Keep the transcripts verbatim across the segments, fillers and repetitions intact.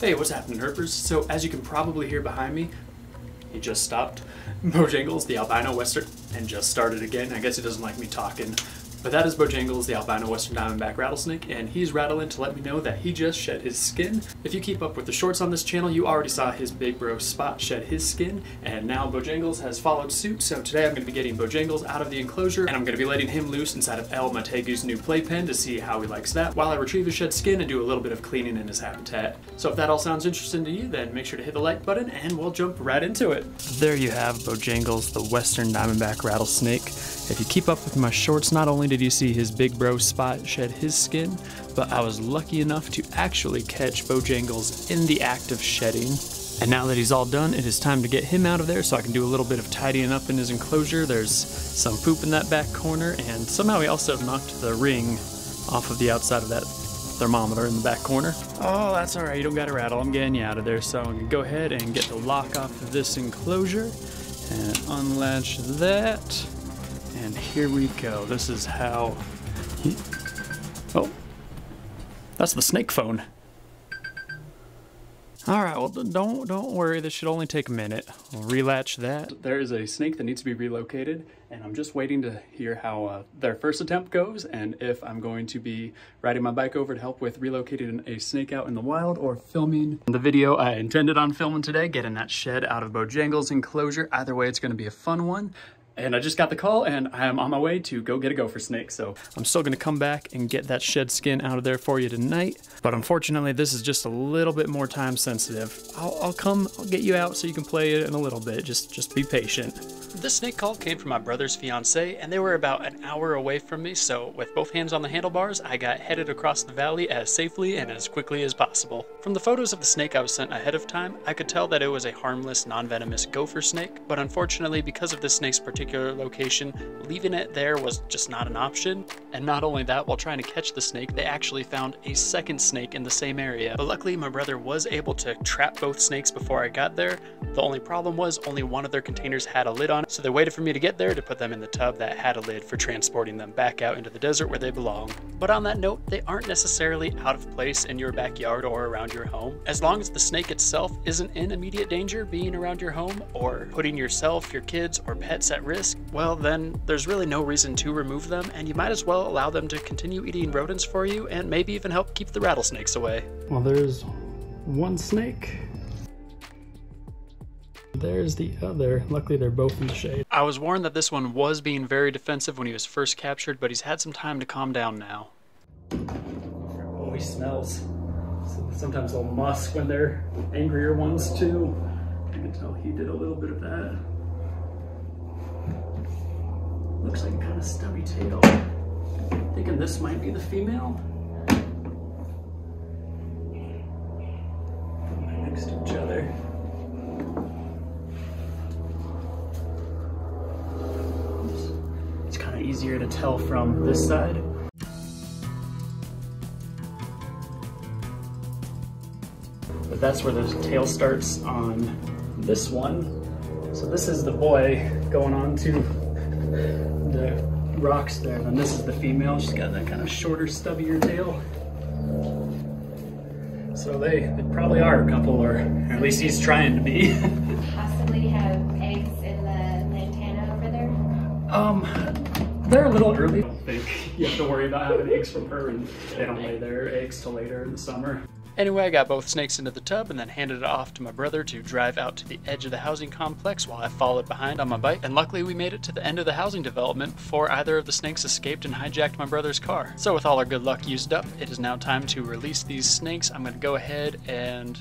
Hey, what's happening, herpers? So as you can probably hear behind me, he just stopped. Bojangles, the albino Western, and just started again. I guess he doesn't like me talking. But that is Bojangles, the albino Western diamondback rattlesnake, and he's rattling to let me know that he just shed his skin. If you keep up with the shorts on this channel, you already saw his big bro Spot shed his skin, and now Bojangles has followed suit, so today I'm going to be getting Bojangles out of the enclosure, and I'm going to be letting him loose inside of El Mategu's new playpen to see how he likes that, while I retrieve his shed skin and do a little bit of cleaning in his habitat. So if that all sounds interesting to you, then make sure to hit the like button, and we'll jump right into it. There you have Bojangles, the Western diamondback rattlesnake. If you keep up with my shorts, not only did you see his big bro Spot shed his skin, but I was lucky enough to actually catch Bojangles in the act of shedding. And now that he's all done, it is time to get him out of there so I can do a little bit of tidying up in his enclosure. There's some poop in that back corner, and somehow he also knocked the ring off of the outside of that thermometer in the back corner. Oh, that's all right, you don't gotta rattle, I'm getting you out of there. So I'm gonna go ahead and get the lock off of this enclosure and unlatch that. And here we go. This is how he... Oh, that's the snake phone. All right, well, don't don't worry. This should only take a minute. We'll relatch that. There is a snake that needs to be relocated, and I'm just waiting to hear how uh, their first attempt goes, and if I'm going to be riding my bike over to help with relocating a snake out in the wild or filming the video I intended on filming today, getting that shed out of Bojangles' enclosure. Either way, it's going to be a fun one. And I just got the call, and I am on my way to go get a gopher snake, so I'm still gonna come back and get that shed skin out of there for you tonight. But unfortunately, this is just a little bit more time sensitive. I'll, I'll come, I'll get you out so you can play it in a little bit. Just, just be patient. This snake call came from my brother's fiance, and they were about an hour away from me, so with both hands on the handlebars, I got headed across the valley as safely and as quickly as possible. From the photos of the snake I was sent ahead of time, I could tell that it was a harmless, non-venomous gopher snake, but unfortunately, because of this snake's particular location, leaving it there was just not an option. And not only that, while trying to catch the snake, they actually found a second snake in the same area. But luckily, my brother was able to trap both snakes before I got there. The only problem was only one of their containers had a lid on it, so they waited for me to get there to put them in the tub that had a lid for transporting them back out into the desert where they belong. But on that note, they aren't necessarily out of place in your backyard or around your home, as long as the snake itself isn't in immediate danger being around your home or putting yourself, your kids, or pets at risk. Well, then there's really no reason to remove them, and you might as well allow them to continue eating rodents for you and maybe even help keep the rattlesnakes away. Well, there's one snake. There's the other. Luckily, they're both in the shade. I was warned that this one was being very defensive when he was first captured, but he's had some time to calm down now. Oh, he smells. Sometimes they'll musk when they're angrier ones, too. I can tell he did a little bit of that. Looks like a kind of stubby tail. I'm thinking this might be the female. Put them next to each other. It's kind of easier to tell from this side. But that's where the tail starts on this one. So this is the boy going on to the rocks there, and this is the female. She's got that kind of shorter, stubbier tail. So they, they probably are a couple, or at least he's trying to be. Possibly have eggs in the lantana over there? Um, they're a little early. I don't think you have to worry about having eggs from her, and they don't lay their eggs till later in the summer. Anyway, I got both snakes into the tub and then handed it off to my brother to drive out to the edge of the housing complex while I followed behind on my bike, and luckily we made it to the end of the housing development before either of the snakes escaped and hijacked my brother's car. So with all our good luck used up, it is now time to release these snakes. I'm going to go ahead and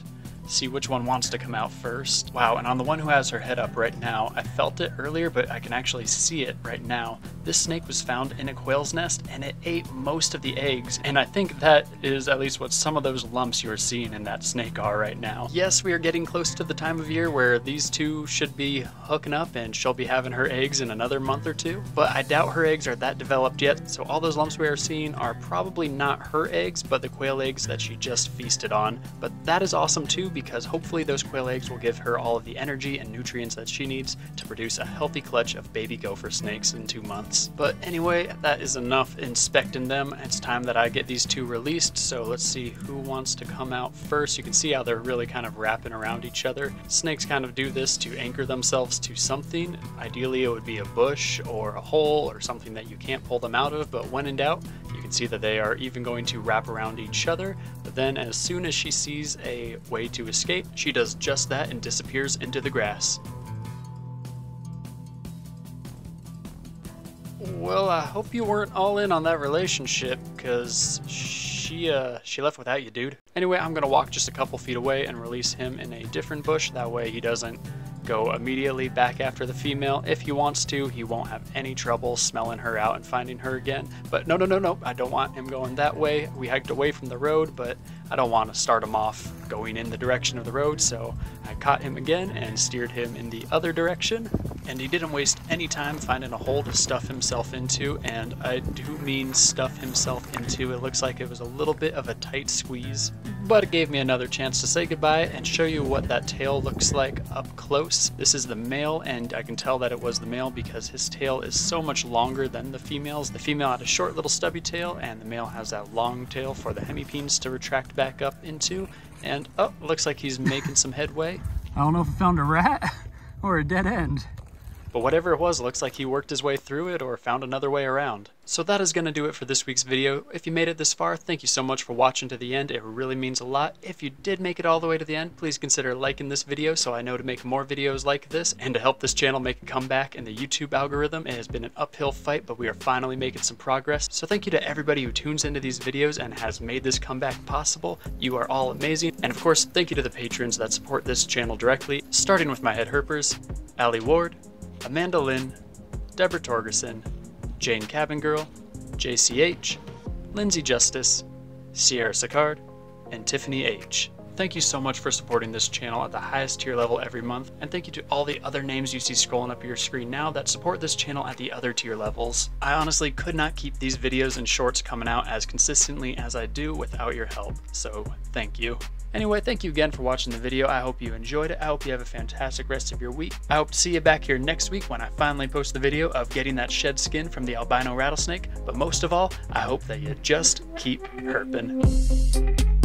see which one wants to come out first. Wow, and on the one who has her head up right now, I felt it earlier, but I can actually see it right now. This snake was found in a quail's nest, and it ate most of the eggs, and I think that is at least what some of those lumps you are seeing in that snake are right now. Yes, we are getting close to the time of year where these two should be hooking up, and she'll be having her eggs in another month or two, but I doubt her eggs are that developed yet, so all those lumps we are seeing are probably not her eggs, but the quail eggs that she just feasted on. But that is awesome too, because hopefully those quail eggs will give her all of the energy and nutrients that she needs to produce a healthy clutch of baby gopher snakes in two months. But anyway, that is enough inspecting them. It's time that I get these two released, so let's see who wants to come out first. You can see how they're really kind of wrapping around each other. Snakes kind of do this to anchor themselves to something. Ideally, it would be a bush or a hole or something that you can't pull them out of, but when in doubt, you can see that they are even going to wrap around each other. But then as soon as she sees a way to escape, she does just that and disappears into the grass. Well, I hope you weren't all in on that relationship, because she, uh, she left without you, dude. Anyway, I'm gonna walk just a couple feet away and release him in a different bush. That way he doesn't go immediately back after the female. If he wants to, he won't have any trouble smelling her out and finding her again. But no, no, no, no, I don't want him going that way. We hiked away from the road, but I don't want to start him off going in the direction of the road, so I caught him again and steered him in the other direction. And he didn't waste any time finding a hole to stuff himself into, and I do mean stuff himself into. It looks like it was a little bit of a tight squeeze, but it gave me another chance to say goodbye and show you what that tail looks like up close. This is the male, and I can tell that it was the male because his tail is so much longer than the female's. The female had a short little stubby tail, and the male has that long tail for the hemipenes to retract back up into. And oh, looks like he's making some headway. I don't know if I found a rat or a dead end. But whatever it was, looks like he worked his way through it or found another way around. So that is going to do it for this week's video. If you made it this far, thank you so much for watching to the end. It really means a lot. If you did make it all the way to the end, please consider liking this video so I know to make more videos like this and to help this channel make a comeback in the YouTube algorithm. It has been an uphill fight, but we are finally making some progress. So thank you to everybody who tunes into these videos and has made this comeback possible. You are all amazing. And of course, thank you to the patrons that support this channel directly, starting with my head herpers, Allie Ward, Amanda Lynn, Deborah Torgerson, Jane Cabin Girl, J C H, Lindsay Justice, Sierra Sicard, and Tiffany H. Thank you so much for supporting this channel at the highest tier level every month, and thank you to all the other names you see scrolling up your screen now that support this channel at the other tier levels. I honestly could not keep these videos and shorts coming out as consistently as I do without your help, so thank you. Anyway, thank you again for watching the video. I hope you enjoyed it. I hope you have a fantastic rest of your week. I hope to see you back here next week when I finally post the video of getting that shed skin from the albino rattlesnake. But most of all, I hope that you just keep herping.